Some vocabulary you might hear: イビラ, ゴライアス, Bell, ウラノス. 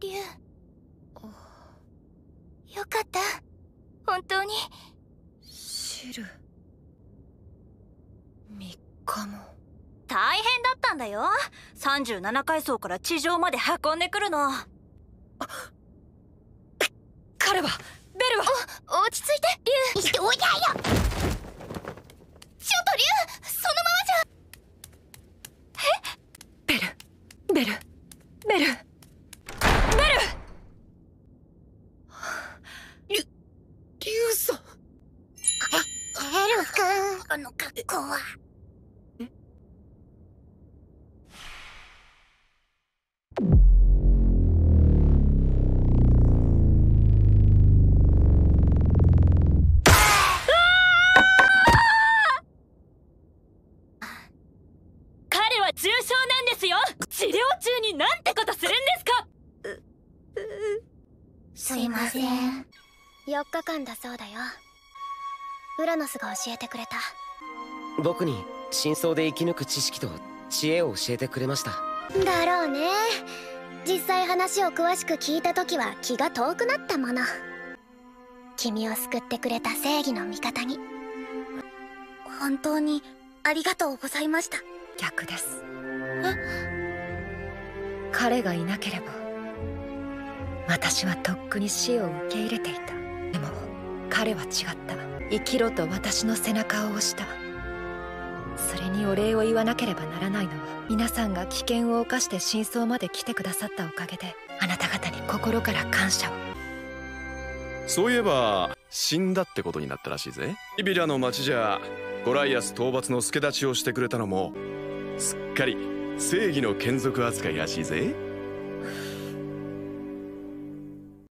竜。よかった。本当に。シル。3日も。大変だったんだよ。37階層から地上まで運んでくるの。彼はベルは落ち着いて、竜。おやや。ちょっと竜、そのままじゃ。ベル、ベル、ベル、ベル。竜さん。ベル君、この格好は。重傷なんですよ。治療中になんてことするんですか。すいません。4日間だそうだよ。ウラノスが教えてくれた。僕に真相で生き抜く知識と知恵を教えてくれました。だろうね。実際話を詳しく聞いた時は気が遠くなったもの。君を救ってくれた正義の味方に本当にありがとうございました。逆です。彼がいなければ私はとっくに死を受け入れていた。でも彼は違った。生きろと私の背中を押した。それにお礼を言わなければならないのは、皆さんが危険を冒して真相まで来てくださったおかげで、あなた方に心から感謝を。そういえば死んだってことになったらしいぜ。イビラの町じゃゴライアス討伐の助太刀をしてくれたのもすっかり正義の眷属扱いらしいぜ。